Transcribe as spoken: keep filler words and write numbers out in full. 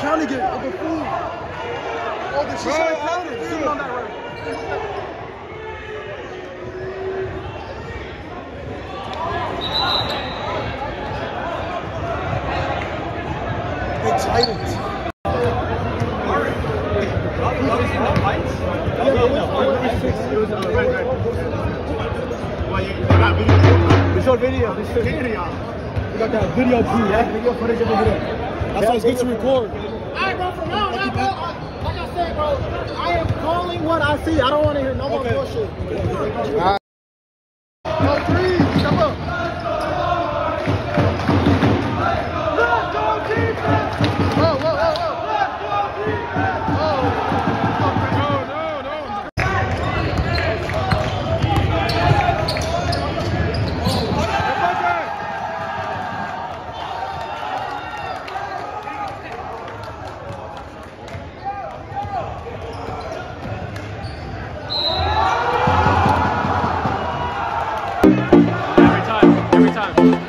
counting it like a fool. Oh, this is like counting. Sitting on that right. They tightened. All right. What was in the fights? Yeah, no, no. It was on the right, right. Well, you got video. We showed video. We showed video. We got that video too, yeah? Video footage of the video. That's why it's good to record. Alright, bro, from now on, I, bro, I, like I said, bro, I am calling what I see. I don't want to hear no more okay. bullshit. Alright. No, three, step up. Let's go defense! Whoa, whoa, whoa, whoa. Let's go defense! Every time, every time.